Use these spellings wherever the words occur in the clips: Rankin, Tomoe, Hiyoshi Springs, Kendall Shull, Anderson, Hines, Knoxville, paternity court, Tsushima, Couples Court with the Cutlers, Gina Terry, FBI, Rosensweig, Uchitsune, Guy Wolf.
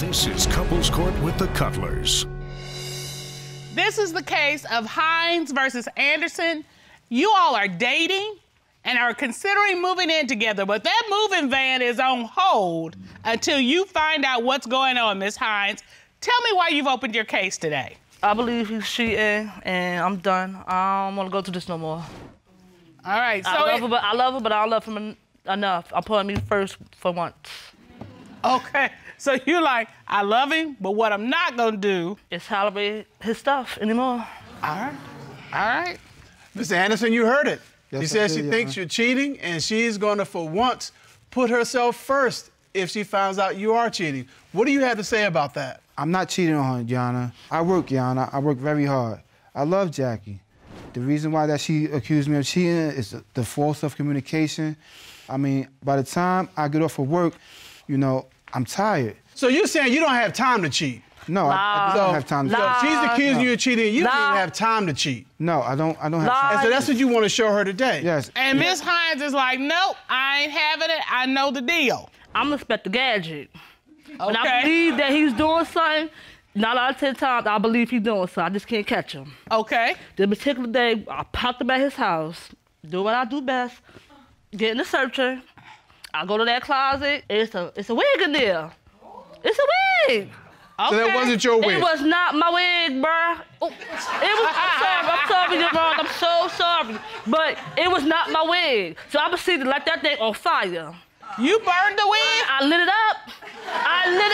This is Couples Court with the Cutlers. This is the case of Hines versus Anderson. You all are dating and are considering moving in together, but that moving van is on hold until you find out what's going on, Miss Hines. Tell me why you've opened your case today. I believe he's cheating, and I'm done. I don't want to go through this no more. All right, so I love her, but I don't love him enough. I'm putting me first for once. Okay, so you're like, I love him, but what I'm not gonna do is tolerate his stuff anymore. All right. Mr. Anderson, you heard it. Yes, she says she thinks you're cheating, and she's gonna, for once, put herself first if she finds out you are cheating. What do you have to say about that? I'm not cheating on her, Yana. I work, Yana. I work very hard. I love Jackie. The reason why that she accused me of cheating is the force of communication. I mean, by the time I get off of work, you know, I'm tired. So you're saying you don't have time to cheat? No, I don't have time to cheat. So she's accusing you of cheating, you don't even have time to cheat. No, I don't have time. And so that's what you want to show her today? Yes. And Miss Hines is like, nope, I ain't having it. I know the deal. I'm Inspector Gadget. Okay. When I believe that he's doing something, 9 out of 10 times, I believe he's doing something. I just can't catch him. Okay. The particular day, I popped up at his house, do what I do best, get in the searcher. I go to that closet, it's a wig in there. It's a wig. Okay. So that wasn't your wig? It was not my wig, bruh. Oh, it was, I'm sorry, you're wrong. I'm so sorry. But it was not my wig. So I proceeded to light that thing on fire. You burned the wig? I lit it up. I lit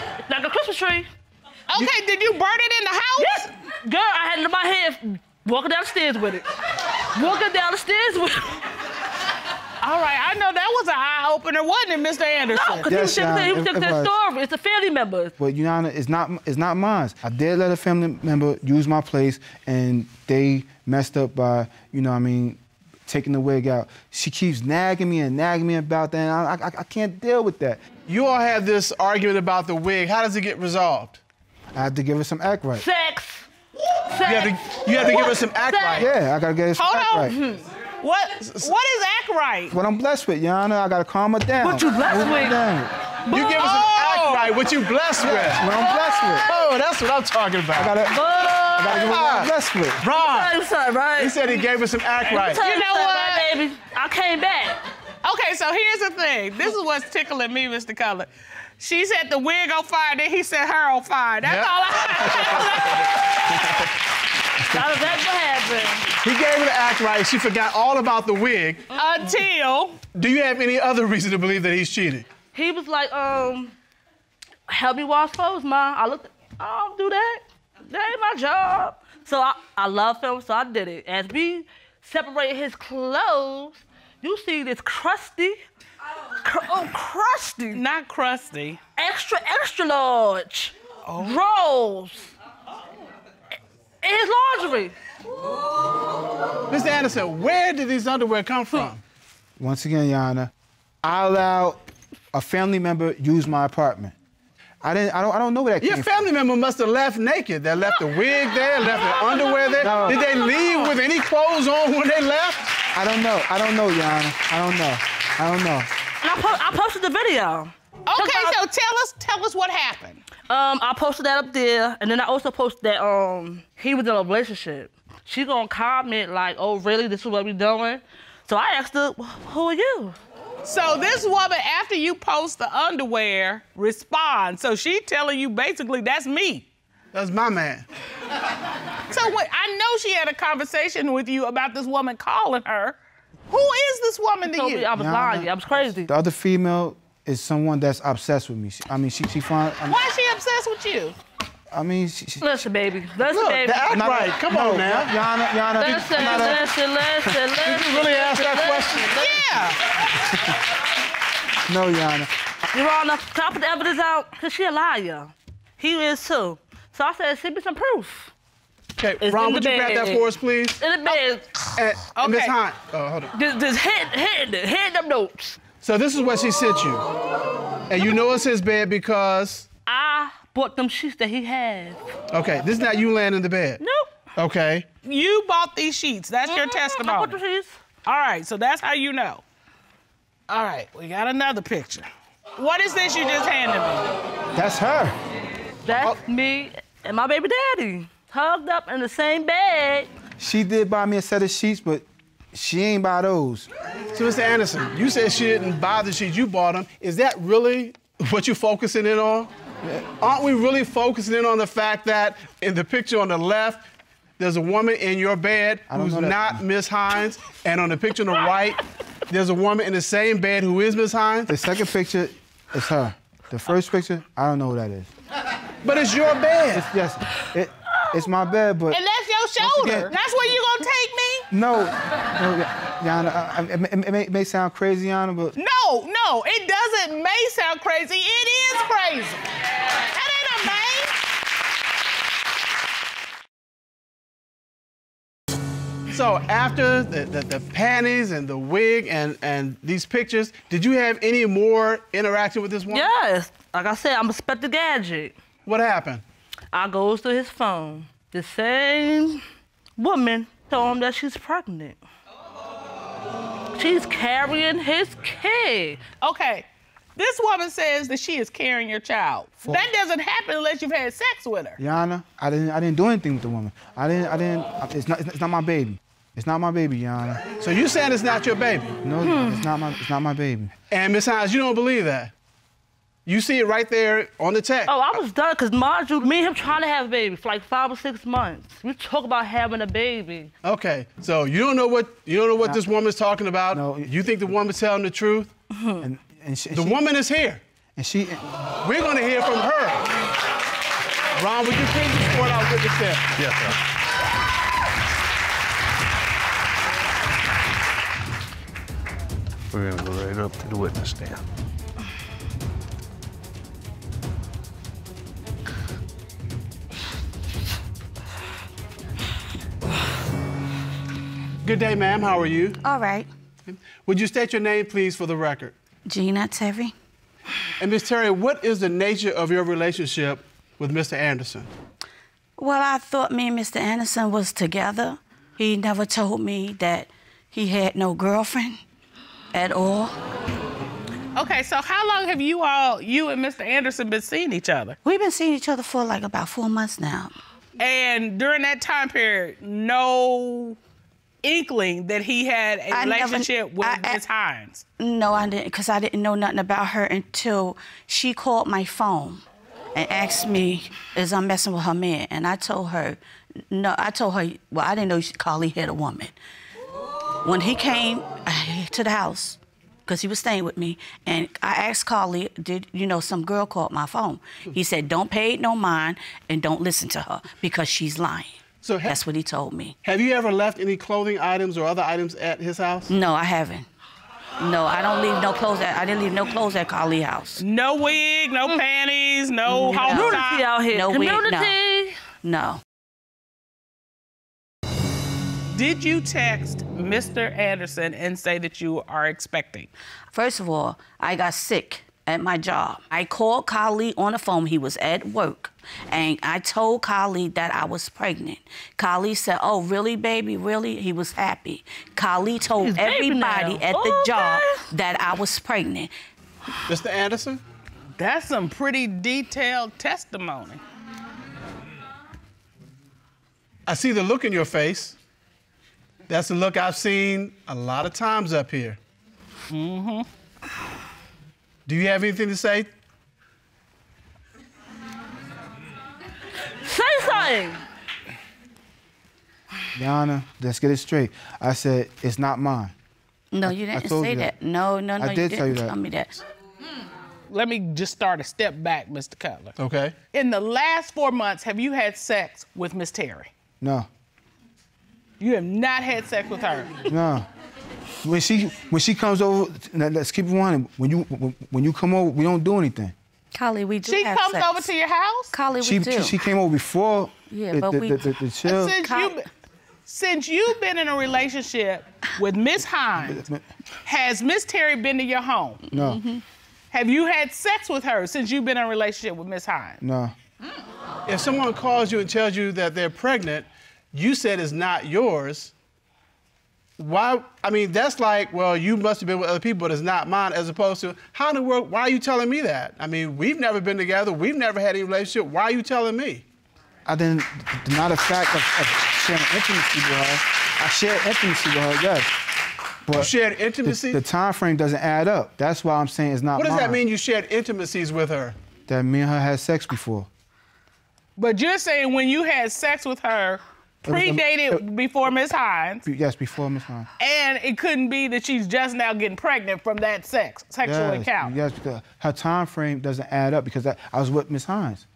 it like a Christmas tree. Okay, did you burn it in the house? Yes. Girl, I had it in my head walking down the stairs with it. All right, I know that was an eye-opener, wasn't it, Mr. Anderson? No, because he was that story. It's a family member. But, Yana, it's not mine. I did let a family member use my place, and they messed up by, you know what I mean, taking the wig out. She keeps nagging me about that, and I can't deal with that. You all have this argument about the wig. How does it get resolved? I have to give her some act right. Sex! Sex. You have to give her some act right. Yeah, I got to give her some act right. What is act right? What I'm blessed with, Yana. I gotta calm her down. What you blessed with? You give us an act right. What you blessed with? What I'm blessed with. Oh, that's what I'm talking about. I gotta give her what I'm blessed with. Ron, right? He said he gave us an act right. You know what, baby? I came back. Okay, so here's the thing. This is what's tickling me, Mr. Cutler. She said the wig on fire, then he said her on fire. That's all I. That's what happened. He gave her the act right. She forgot all about the wig. Until... Do you have any other reason to believe that he's cheating? He was like, help me wash clothes, Ma. I don't do that. That ain't my job. So I love him, so I did it. As we separated his clothes, you see this crusty... crusty. Not crusty. Extra, extra large. Oh. Rolls. In his laundry. Mr. Anderson, where did these underwear come from? Once again, Yana, I allowed a family member use my apartment. I don't know where that came from. Your family member must have left naked. They left the wig there, left the underwear there. No. Did they leave with any clothes on when they left? I don't know, Yana. I don't know. And I posted the video. Okay, so tell us what happened. I posted that up there, and then I also posted that he was in a relationship. She gonna comment like, oh, really, this is what we doing? So I asked her, who are you? So this woman, after you post the underwear, responds. So she telling you basically, that's me. That's my man. So wait, I know she had a conversation with you about this woman calling her. Who is this woman to you? I was lying, I was crazy. The other female is someone that's obsessed with me. I mean, she finds... Why is she obsessed with you? I mean, she... Listen, baby. Listen, baby. That's right. Come on now. Yana. Listen. Did you really ask that question? Yeah. No, Yana. Your Honor, can I put the evidence out? Because she a liar. He is, too. So I said, send me some proof. Okay, Ron, would you grab that for us, please? In the bed. And Miss Hunt. Oh, hold on. Just hitting them notes. So this is where she sent you. And you know it's his bed because? I bought them sheets that he had. Okay, this is not you laying in the bed? Nope. Okay. You bought these sheets. That's your testimony. I bought the sheets. All right, so that's how you know. All right, we got another picture. What is this you just handed me? That's her. That's me and my baby daddy, hugged up in the same bed. She did buy me a set of sheets, but she ain't buy those. So, Mr. Anderson, you said she didn't buy the sheets, you bought them. Is that really what you're focusing in on? Aren't we really focusing in on the fact that in the picture on the left, there's a woman in your bed who's not Miss Hines, and on the picture on the right, there's a woman in the same bed who is Miss Hines? The second picture is her. The first picture, I don't know who that is. But it's your bed. It's, yes, it's my bed, but... And that's your shoulder. Again, that's where you gonna take me? No. Yana, it may sound crazy, Yana, but... No, it doesn't may sound crazy. It is crazy. That ain't a may. So after the panties and the wig and these pictures, did you have any more interaction with this woman? Yes. Like I said, I'm Inspector Gadget. What happened? I goes to his phone. The same woman told him that she's pregnant. Oh. She's carrying his kid. Okay. This woman says that she is carrying your child. Well, that doesn't happen unless you've had sex with her. Yana, I didn't do anything with the woman. It's not my baby. It's not my baby, Yana. So you saying it's not your baby? No, it's not my baby. And Miss Hines, you don't believe that? You see it right there on the text. Oh, I was done, because mind you, me and him trying to have a baby for like 5 or 6 months. We talk about having a baby. Okay, so you don't know what this woman's talking about. No, you think the woman's telling the truth? And the woman is here. We're gonna hear from her. Ron, would you please escort our witness there? Yes, sir. We're gonna go right up to the witness stand. Good day, ma'am. How are you? All right. Would you state your name, please, for the record? Gina Terry. And Miss Terry, what is the nature of your relationship with Mr. Anderson? Well, I thought me and Mr. Anderson was together. He never told me that he had no girlfriend at all. Okay, so how long have you and Mr. Anderson been seeing each other? We've been seeing each other for like about 4 months now. And during that time period, no inkling that he had a relationship with Miss Hines? No, I didn't, because I didn't know nothing about her until she called my phone and asked me, is I messing with her man? And I told her, no, well, I didn't know Carly had a woman. When he came to the house, because he was staying with me, and I asked Carly, did you know some girl called my phone? He said, don't pay it no mind and don't listen to her because she's lying. So that's what he told me. Have you ever left any clothing items or other items at his house? No, I haven't. No, I don't leave no clothes. I didn't leave no clothes at Carly's house. No wig, no panties, no home community out here. No community. Wig, no. Did you text Mr. Anderson and say that you are expecting? First of all, I got sick at my job. I called Carly on the phone. He was at work. And I told Carly that I was pregnant. Carly said, oh, really, baby, really? He was happy. Carly told everybody at the job that I was pregnant. Mr. Anderson? That's some pretty detailed testimony. I see the look in your face. That's the look I've seen a lot of times up here. Mm-hmm. Do you have anything to say? Say something! Yana, let's get it straight. I said, it's not mine. No, you didn't say that. No, you didn't tell me that. Let me just start a step back, Mr. Cutler. Okay. In the last 4 months, have you had sex with Miss Terry? No. You have not had sex with her? No. When she comes over, let's keep it running. When you come over, we don't do anything. Carly, we do. She have comes sex. Over to your house. Carly, we do. She came over before. Yeah, but the chill. Since you've been in a relationship with Miss Hines, has Miss Terry been to your home? No. Mm-hmm. Have you had sex with her since you've been in a relationship with Miss Hines? No. Mm. If someone calls you and tells you that they're pregnant, you said it's not yours. Why? I mean, that's like, well, you must have been with other people, but it's not mine, as opposed to, how in the world, why are you telling me that? I mean, we've never been together. We've never had any relationship. Why are you telling me? I didn't deny the fact of sharing intimacy with her. I shared intimacy with her, yes. But you shared intimacy? The time frame doesn't add up. That's why I'm saying it's not mine. What does that mean, you shared intimacies with her? That me and her had sex before. But you're saying when you had sex with her, predated before Ms. Hines. Yes, before Ms. Hines. And it couldn't be that she's just now getting pregnant from that sexual encounter. Yes, because her time frame doesn't add up, because I was with Ms. Hines.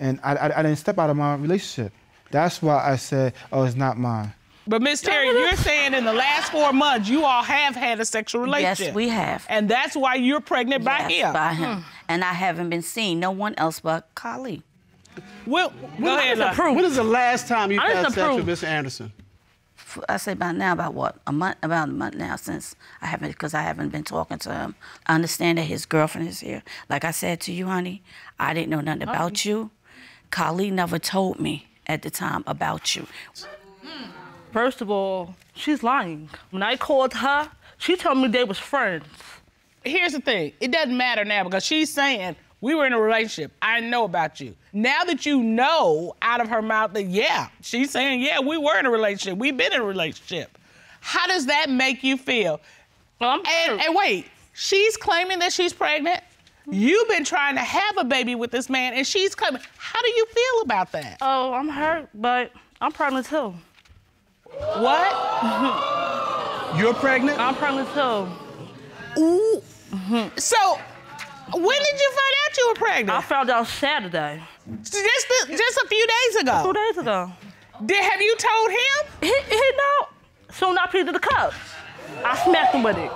And I didn't step out of my relationship. That's why I said, oh, it's not mine. But Ms. Terry, you're saying in the last 4 months, you all have had a sexual relationship. Yes, we have. And that's why you're pregnant by him. By him. And I haven't been seen, no one else but Kylie. Well, when is the last time you had sex with Mr. Anderson? I say by now, about what? A month, about a month now, since I haven't, because I haven't been talking to him. I understand that his girlfriend is here. Like I said to you, honey, I didn't know nothing about you. Kylie never told me at the time about you. First of all, she's lying. When I called her, she told me they was friends. Here's the thing. It doesn't matter now, because she's saying, we were in a relationship. I know about you. Now that you know out of her mouth that, yeah, she's saying, yeah, we were in a relationship. We've been in a relationship. How does that make you feel? And wait, she's claiming that she's pregnant. You've been trying to have a baby with this man, and she's claiming. How do you feel about that? Oh, I'm hurt, but I'm pregnant, too. What? You're pregnant? I'm pregnant, too. Ooh. So... when did you find out you were pregnant? I found out Saturday. Just a few days ago? 2 days ago. Have you told him? He no. Soon I peed in the cup. I smacked him with it.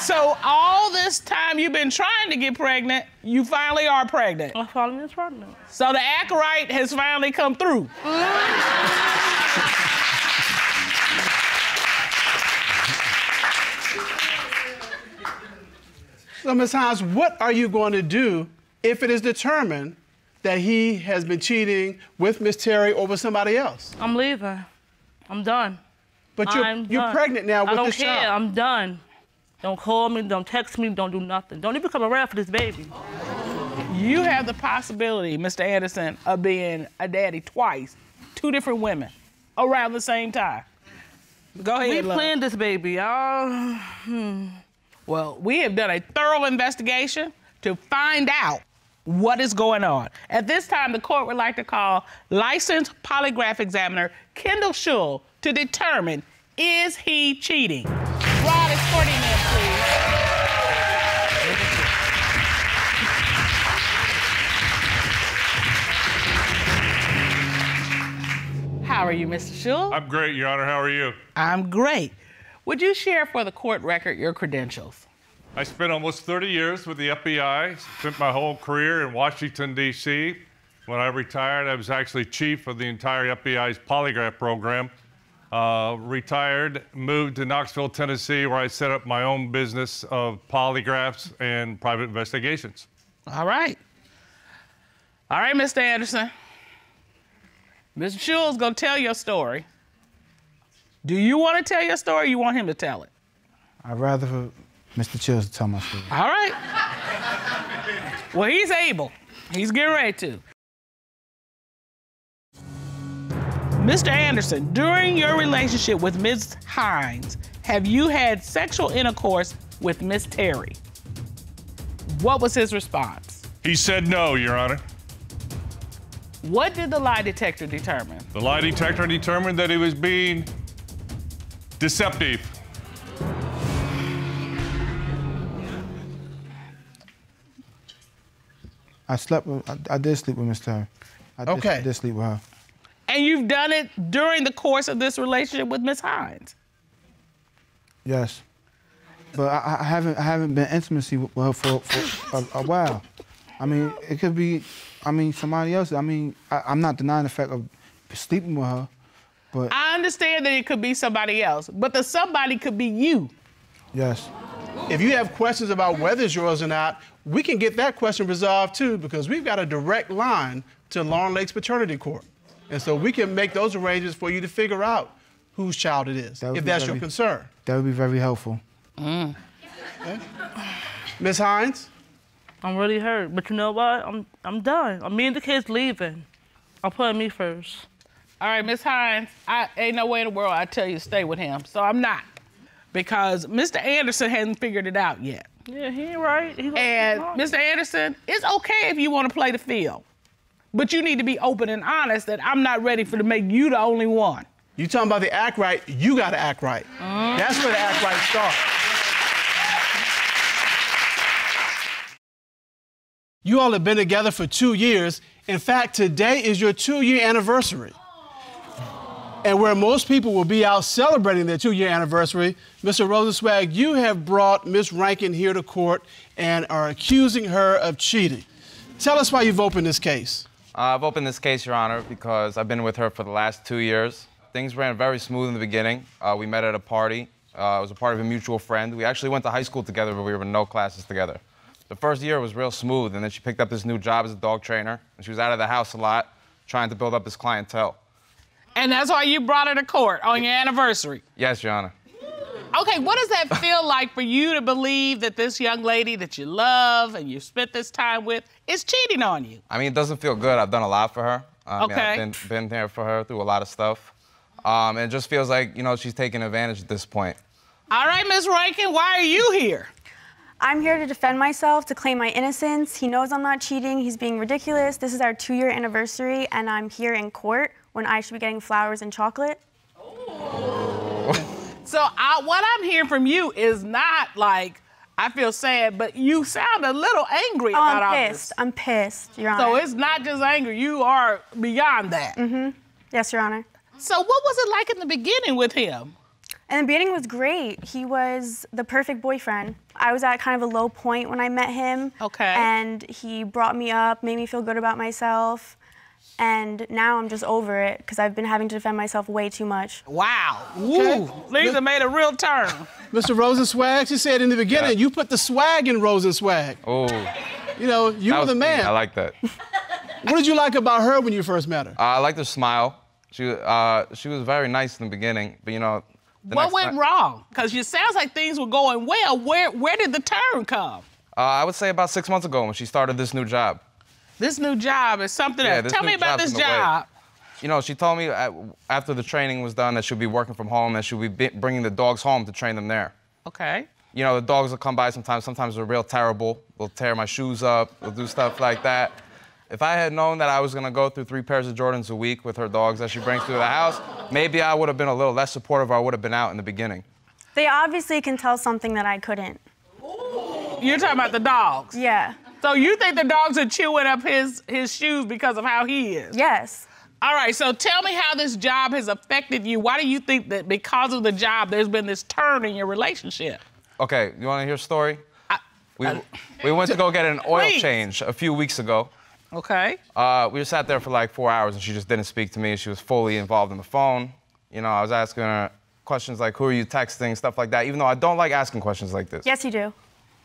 So all this time you've been trying to get pregnant, you finally are pregnant? I finally was pregnant. So the acolyte has finally come through. So, Ms. Hines, what are you going to do if it is determined that he has been cheating with Ms. Terry or with somebody else? I'm leaving. I'm done. But you're pregnant now with this child. I don't care. I'm done. Don't call me. Don't text me. Don't do nothing. Don't even come around for this baby. You have the possibility, Mr. Anderson, of being a daddy twice, 2 different women, around the same time. Go ahead. We planned this baby. Well, we have done a thorough investigation to find out what is going on. At this time, the court would like to call licensed polygraph examiner Kendall Shull to determine, is he cheating? Rod is 40 minutes, please. How are you, Mr. Shull? I'm great, Your Honor. How are you? I'm great. Would you share for the court record your credentials? I spent almost 30 years with the FBI, spent my whole career in Washington, D.C. When I retired, I was actually chief of the entire FBI's polygraph program. Retired, moved to Knoxville, Tennessee, where I set up my own business of polygraphs and private investigations. All right. All right, Mr. Anderson. Mr. Shull's gonna tell your story. Do you want to tell your story, or you want him to tell it? I'd rather for Mr. Chills to tell my story. All right. Well, he's able. He's getting ready to. Mr. Anderson, during your relationship with Ms. Hines, have you had sexual intercourse with Ms. Terry? What was his response? He said no, Your Honor. What did the lie detector determine? The lie detector determined that he was being deceptive. I did sleep with Ms. Terry. I did sleep with her. And you've done it during the course of this relationship with Ms. Hines? Yes. But I haven't been intimacy with her for a while. I mean, it could be, I mean, somebody else. I mean, I'm not denying the fact of sleeping with her. But I understand that it could be somebody else, but the somebody could be you. Yes. If you have questions about whether it's yours or not, we can get that question resolved too, because we've got a direct line to Long Lake's paternity court. And so we can make those arrangements for you to figure out whose child it is, if that's your concern. That would be very helpful. Mm. Okay. Ms. Hines? I'm really hurt, but you know what? I'm done. Me and the kids leaving. I'm putting me first. All right, Ms. Hines, I ain't no way in the world I tell you to stay with him, so I'm not. Because Mr. Anderson hasn't figured it out yet. Yeah, he ain't right. And Mr. Anderson, it's okay if you want to play the field, but you need to be open and honest that I'm not ready for to make you the only one. You talking about the act right, you got to act right. That's where the act right starts. You all have been together for 2 years. In fact, today is your 2-year anniversary. And where most people will be out celebrating their 2-year anniversary, Mr. Rosensweig, you have brought Ms. Rankin here to court and are accusing her of cheating. Tell us why you've opened this case. I've opened this case, Your Honor, because I've been with her for the last 2 years. Things ran very smooth in the beginning. We met at a party. It was a part of a mutual friend. We actually went to high school together, but we were in no classes together. The first year was real smooth, and then she picked up this new job as a dog trainer, and she was out of the house a lot, trying to build up this clientele. And that's why you brought her to court on your anniversary. Yes, Your Honor. Okay, what does that feel like for you to believe that this young lady that you love and you spent this time with is cheating on you? I mean, it doesn't feel good. I've done a lot for her. I mean, I've been there for her through a lot of stuff. And it just feels like, you know, she's taking advantage at this point. All right, Ms. Rankin, why are you here? I'm here to defend myself, to claim my innocence. He knows I'm not cheating. He's being ridiculous. This is our 2-year anniversary, and I'm here in court when I should be getting flowers and chocolate. Oh. So what I'm hearing from you is not like, I feel sad, but you sound a little angry about all this. I'm pissed, Your Honor. So it's not just anger. You are beyond that. Mm-hmm. Yes, Your Honor. So what was it like in the beginning with him? And the beginning was great. He was the perfect boyfriend. I was at kind of a low point when I met him. Okay. And he brought me up, made me feel good about myself. And now I'm just over it because I've been having to defend myself way too much. Wow. Okay. Ooh. Lisa made a real turn. Mr. Rosensweig, she said in the beginning, you put the swag in Rosensweig. Oh. You know, you were the man. I like that. What did you like about her when you first met her? I liked her smile. She was very nice in the beginning, but you know, what went wrong? Because it sounds like things were going well. Where did the turn come? I would say about 6 months ago when she started this new job. This new job is something else. Tell me about this job. You know, she told me after the training was done that she'll be working from home and she'll be bringing the dogs home to train them there. Okay. You know, the dogs will come by sometimes. Sometimes they're real terrible. They'll tear my shoes up. They'll do stuff like that. If I had known that I was going to go through 3 pairs of Jordans a week with her dogs that she brings through the house, maybe I would have been a little less supportive. I would have been out in the beginning. They obviously can tell something that I couldn't. You're talking about the dogs? Yeah. So you think the dogs are chewing up his shoes because of how he is? Yes. All right, so tell me how this job has affected you. Why do you think that because of the job there's been this turn in your relationship? Okay, you want to hear a story? We went to go get an oil change a few weeks ago. Okay. We just sat there for like 4 hours and she just didn't speak to me. She was fully involved in the phone. You know, I was asking her questions like, who are you texting, stuff like that, even though I don't like asking questions like this. Yes, you do.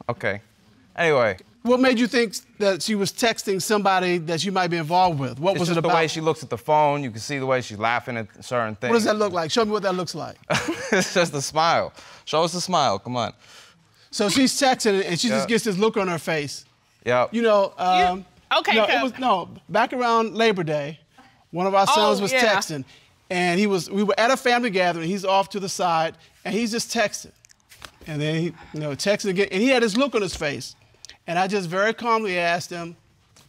Okay. Anyway. What made you think that she was texting somebody that you might be involved with? What was it about? It's just the way she looks at the phone. You can see the way she's laughing at certain things. What does that look like? Show me what that looks like. It's just a smile. Show us the smile. Come on. So she's texting and she just gets this look on her face. Yeah. You know, Okay, no, it was, back around Labor Day, one of our sons was texting, and we were at a family gathering. He's off to the side, and he's just texting, and then he, texting again, and he had this look on his face, and I just very calmly asked him,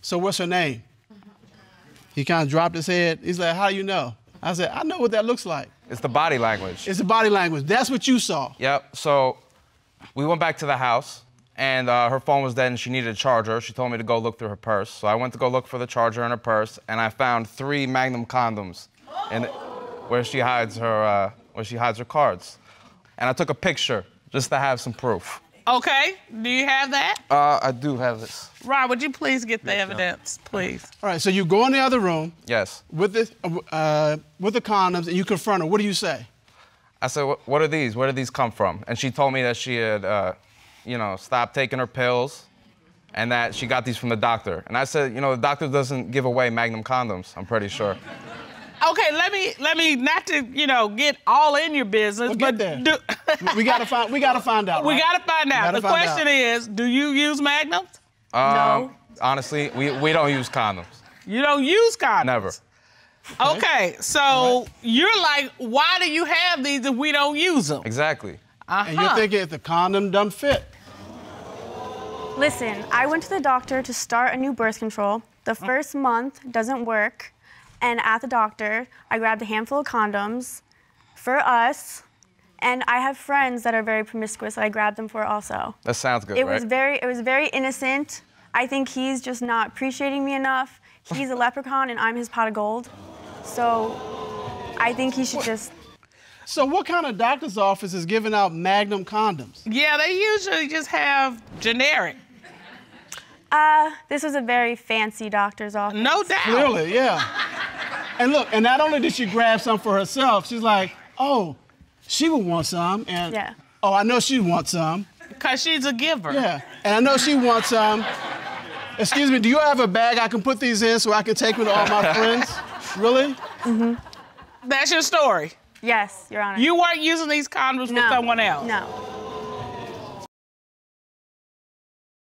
"So what's her name?" He kind of dropped his head. He's like, "How do you know?" I said, "I know what that looks like." It's the body language. It's the body language. That's what you saw. Yep. So we went back to the house. And her phone was dead and she needed a charger. She told me to go look through her purse. So I went to go look for the charger in her purse and I found 3 Magnum condoms in where she hides her cards. And I took a picture just to have some proof. Okay, do you have that? I do have this. Rob, would you please get the evidence, please? All right, so you go in the other room. Yes. With the condoms and you confront her. What do you say? I said, what are these? Where did these come from? And she told me that she had, you know, stopped taking her pills and that she got these from the doctor. And I said, you know, the doctor doesn't give away Magnum condoms, I'm pretty sure. okay, let me not to, you know, get all in your business, we'll but get there. We gotta find out. Right? We gotta find out. The question is, do you use magnums? No. Honestly, we don't use condoms. You don't use condoms? Never. Okay, so you're like, why do you have these if we don't use them? Exactly. Uh-huh. And you're thinking if the condom doesn't fit. Listen, I went to the doctor to start a new birth control. The first month doesn't work. And at the doctor, I grabbed a handful of condoms for us. And I have friends that are very promiscuous, so I grabbed them for also. That sounds good, right? It was very innocent. I think he's just not appreciating me enough. He's a leprechaun and I'm his pot of gold. So I think he should just... So what kind of doctor's office is giving out Magnum condoms? Yeah, they usually just have generic. This was a very fancy doctor's office. No doubt. Clearly, yeah. And look, and not only did she grab some for herself, she's like, oh, she would want some, and oh, I know she wants some. Because she's a giver. Yeah, and I know she wants some. Excuse me, do you have a bag I can put these in so I can take them to all my friends? Really? Mm-hmm. That's your story? Yes, Your Honor. You weren't using these condoms with someone else? No.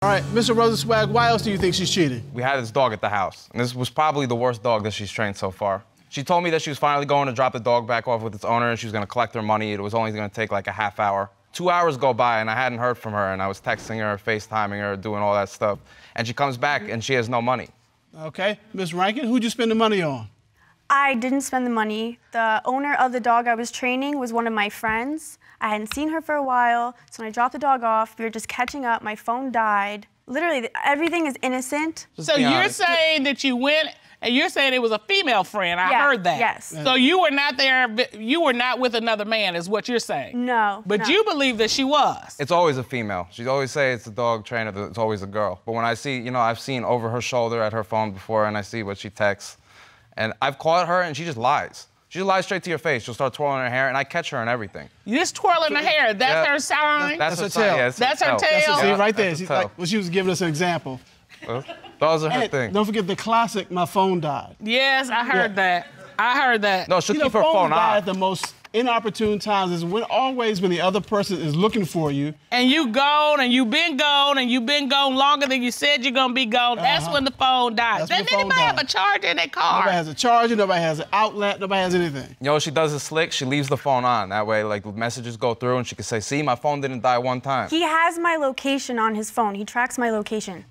All right, Mr. Rosensweig, why else do you think she's cheating? We had this dog at the house, and this was probably the worst dog that she's trained so far. She told me that she was finally going to drop the dog back off with its owner and she was going to collect her money. It was only going to take like a half hour. 2 hours go by and I hadn't heard from her, and I was texting her, FaceTiming her, doing all that stuff. And she comes back and she has no money. Okay. Ms. Rankin, who'd you spend the money on? I didn't spend the money. The owner of the dog I was training was one of my friends. I hadn't seen her for a while, so when I dropped the dog off, we were just catching up. My phone died. Literally, everything is innocent. So you're saying that you went... And you're saying it was a female friend. I heard that. Yes. So you were not there. You were not with another man, is what you're saying. No. But you believe that she was. It's always a female. She's always saying it's a dog trainer. It's always a girl. But when I see, you know, I've seen over her shoulder at her phone before, and I see what she texts, and I've caught her, and she just lies. She lies straight to your face. She'll start twirling her hair, and I catch her and everything. You just twirling her hair. That's her sign. That's her tail. Yeah, that's her tail. That's her tail. See, right there. She's like, well, she was giving us an example. Those are her thing. Don't forget the classic, my phone died. Yes, I heard that. I heard that. No, she'll keep her phone on. At the most inopportune times is when, always when the other person is looking for you. And you gone, and you've been gone, and you've been gone longer than you said you're going to be gone. That's when the phone dies. Does anybody have a charger in their car? Nobody has a charger, nobody has an outlet, nobody has anything. You know what she does is slick. She leaves the phone on. That way, like, messages go through, and she can say, see, my phone didn't die one time. He has my location on his phone. He tracks my location.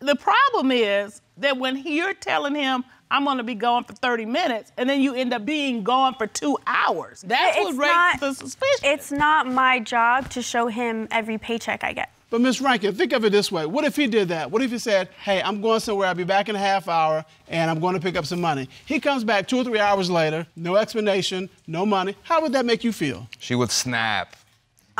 The problem is that when you're telling him, I'm going to be gone for 30 minutes, and then you end up being gone for 2 hours. That's what raises the suspicion. It's not my job to show him every paycheck I get. But, Ms. Rankin, think of it this way. What if he did that? What if he said, hey, I'm going somewhere, I'll be back in a half hour, and I'm going to pick up some money. He comes back 2 or 3 hours later, no explanation, no money. How would that make you feel? She would snap.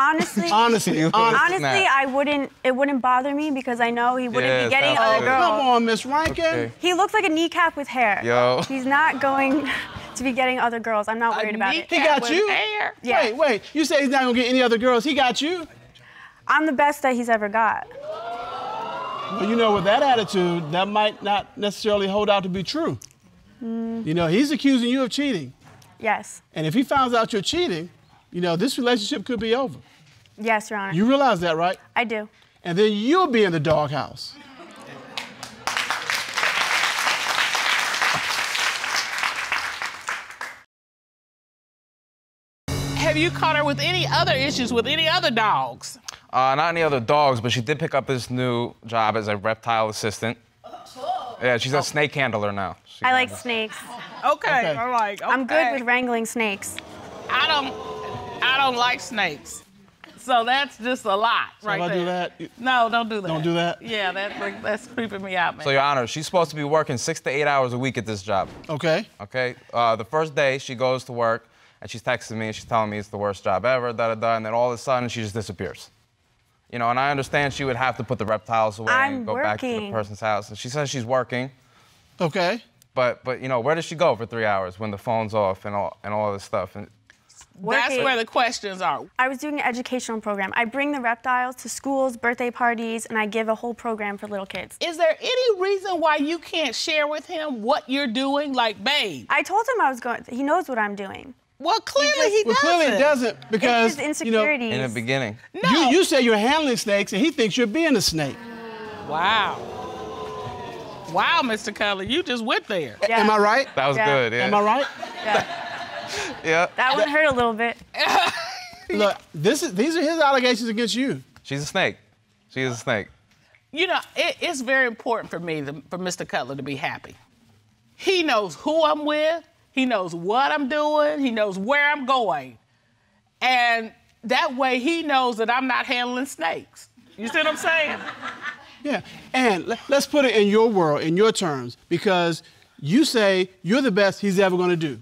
Honestly, I wouldn't. It wouldn't bother me because I know he wouldn't be getting other girls. Come on, Miss Rankin. Okay. He looks like a kneecap with hair. Yo. He's not going to be getting other girls. I'm not worried about it. He got you? Hair. Yeah. Wait. You say he's not gonna get any other girls. He got you? I'm the best that he's ever got. Well, you know, with that attitude, that might not necessarily hold out to be true. Mm. You know, he's accusing you of cheating. Yes. And if he finds out you're cheating, you know, this relationship could be over. Yes, Your Honor. You realize that, right? I do. And then you'll be in the doghouse. Have you caught her with any other issues with any other dogs? Not any other dogs, but she did pick up this new job as a reptile assistant. Yeah, she's a snake handler now. I like snakes. Okay, all right. Okay. I'm good with wrangling snakes. I don't like snakes. So that's just a lot right there. Should I do that? No, don't do that. Don't do that? Yeah, that's creeping me out, man. So, Your Honor, she's supposed to be working 6 to 8 hours a week at this job. Okay. Okay? The first day, she goes to work, and she's texting me, and she's telling me it's the worst job ever, da-da-da, and then all of a sudden, she just disappears. You know, and I understand she would have to put the reptiles away and go back to the person's house. And she says she's working. Okay. But you know, where does she go for 3 hours when the phone's off and all this stuff? And working. That's where the questions are. I was doing an educational program. I bring the reptiles to schools, birthday parties, and I give a whole program for little kids. Is there any reason why you can't share with him what you're doing? Like, babe. I told him I was going, he knows what I'm doing. Well, clearly he doesn't. Well, clearly he doesn't because, it's his insecurities. You know, in the beginning. No. You say you're handling snakes and he thinks you're being a snake. Wow. Wow, Mr. Cutler, you just went there. Yeah. Am I right? That was good, yeah. Am I right? Yeah. Yeah. That one hurt a little bit. Look, these are his allegations against you. She's a snake. She is a snake. You know, it's very important for me, for Mr. Cutler to be happy. He knows who I'm with. He knows what I'm doing. He knows where I'm going. And that way he knows that I'm not handling snakes. You see what I'm saying? Yeah, and let's put it in your world, in your terms, because you say you're the best he's ever going to do.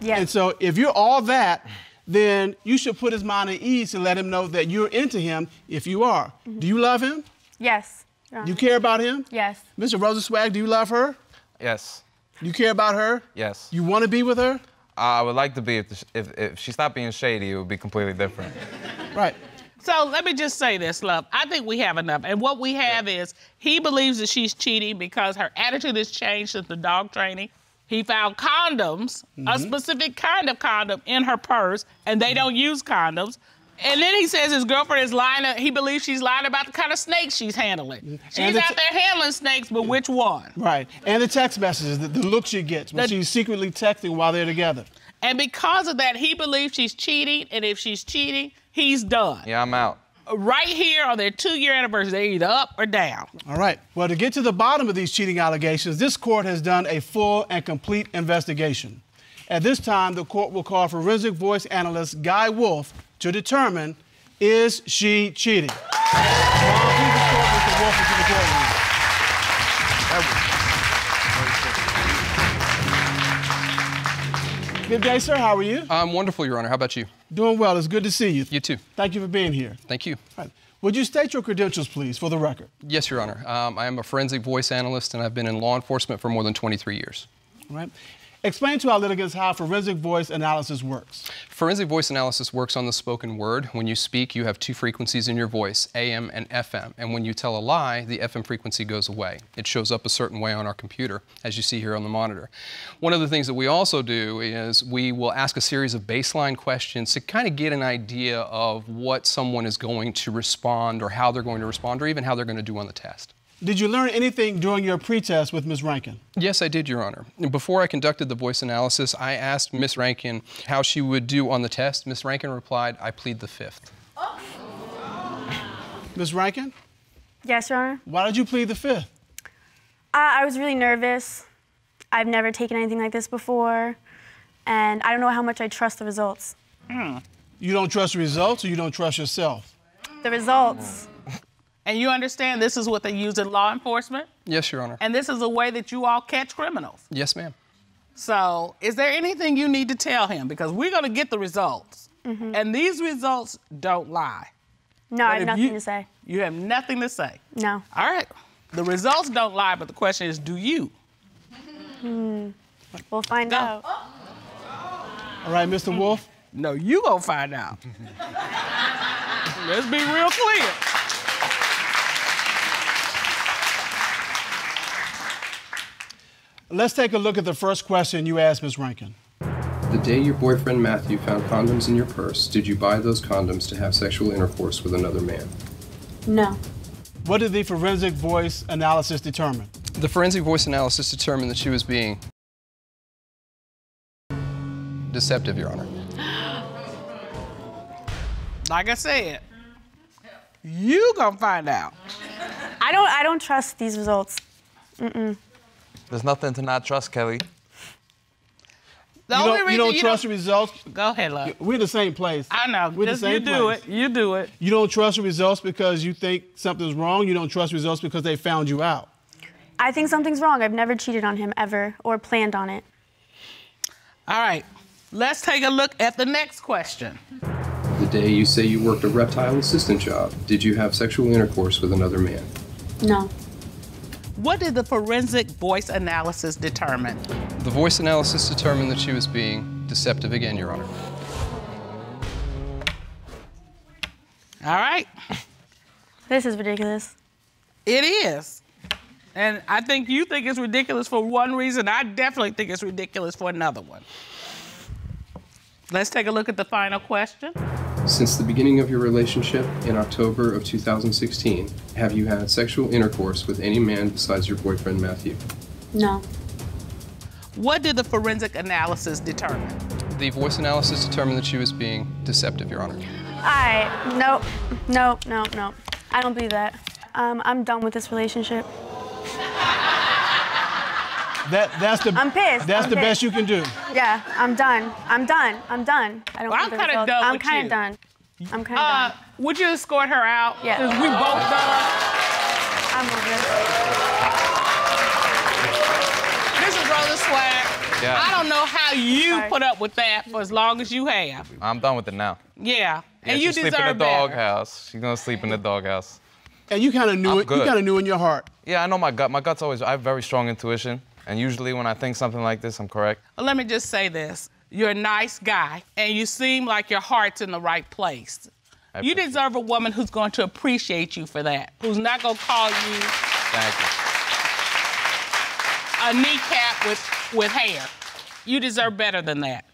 Yeah. And so if you're all that, then you should put his mind at ease and let him know that you're into him if you are. Mm-hmm. Do you love him? Yes. Do you care about him? Yes. Mr. Rosensweig, do you love her? Yes. Do you care about her? Yes. You want to be with her? I would like to be. If she stopped being shady, it would be completely different. Right. So let me just say this, love. I think we have enough. And what we have is he believes that she's cheating because her attitude has changed since the dog training. He found condoms, a specific kind of condom, in her purse, and they don't use condoms. And then he says his girlfriend is lying. He believes she's lying about the kind of snakes she's handling. She's out there handling snakes, but which one? Right. And the text messages, the look she gets when she's secretly texting while they're together. And because of that, he believes she's cheating, and if she's cheating, he's done. Yeah, I'm out. Right here on their 2-year anniversary, they're either up or down. All right. Well, to get to the bottom of these cheating allegations, this court has done a full and complete investigation. At this time, the court will call forensic voice analyst Guy Wolf to determine, is she cheating? Good day, sir. How are you? I'm wonderful, Your Honor. How about you? Doing well. It's good to see you. You too. Thank you for being here. Thank you. Right. Would you state your credentials, please, for the record? Yes, Your Honor. I am a forensic voice analyst, and I've been in law enforcement for more than 23 years. All right. Explain to our litigants how forensic voice analysis works. Forensic voice analysis works on the spoken word. When you speak, you have two frequencies in your voice, AM and FM. And when you tell a lie, the FM frequency goes away. It shows up a certain way on our computer, as you see here on the monitor. One of the things that we also do is we will ask a series of baseline questions to kind of get an idea of what someone is going to respond or how they're going to respond or even how they're going to do on the test. Did you learn anything during your pretest with Ms. Rankin? Yes, I did, Your Honor. Before I conducted the voice analysis, I asked Ms. Rankin how she would do on the test. Ms. Rankin replied, I plead the fifth. Oh. Ms. Rankin? Yes, Your Honor. Why did you plead the fifth? I was really nervous. I've never taken anything like this before. And I don't know how much I trust the results. Mm. You don't trust the results or you don't trust yourself? The results. And you understand this is what they use in law enforcement? Yes, Your Honor. And this is a way that you all catch criminals? Yes, ma'am. So is there anything you need to tell him? Because we're going to get the results. Mm-hmm. And these results don't lie. No, I have nothing to say. You have nothing to say? No. All right. The results don't lie, but the question is, do you? We'll find out. Oh. All right, Mr. Wolf? No, you going to find out. Let's be real clear. Let's take a look at the first question you asked Ms. Rankin. The day your boyfriend Matthew found condoms in your purse, did you buy those condoms to have sexual intercourse with another man? No. What did the forensic voice analysis determine? The forensic voice analysis determined that she was being deceptive, Your Honor. Like I said, you gonna find out. I don't trust these results. Mm-mm. There's nothing to not trust, Kelly. You don't trust the results? Go ahead, love. We're the same place. I know. We're the same place. You do it. You don't trust the results because you think something's wrong. You don't trust the results because they found you out. I think something's wrong. I've never cheated on him ever or planned on it. All right. Let's take a look at the next question. The day you say you worked a reptile assistant job, did you have sexual intercourse with another man? No. What did the forensic voice analysis determine? The voice analysis determined that she was being deceptive again, Your Honor. All right. This is ridiculous. It is. And I think you think it's ridiculous for one reason. I definitely think it's ridiculous for another one. Let's take a look at the final question. Since the beginning of your relationship in October of 2016, have you had sexual intercourse with any man besides your boyfriend, Matthew? No. What did the forensic analysis determine? The voice analysis determined that she was being deceptive, Your Honor. No. I don't believe that. I'm done with this relationship. I'm pissed. That's the best you can do. Yeah, I'm done. I'm kind of done. Would you escort her out? Yeah. Because we both done. I'm over it. This is Rosensweig. Yeah. I don't know how you put up with that for as long as you have. I'm done with it now. Yeah. And you deserve better. She's sleeping in the doghouse. She's gonna sleep in the doghouse. And you kind of knew it. You kind of knew in your heart. Yeah, I know my gut. My gut's always. I have very strong intuition. And usually when I think something like this, I'm correct. Well, let me just say this. You're a nice guy, and you seem like your heart's in the right place. You deserve a woman who's going to appreciate you for that, who's not going to call you a kneecap with hair. You deserve better than that.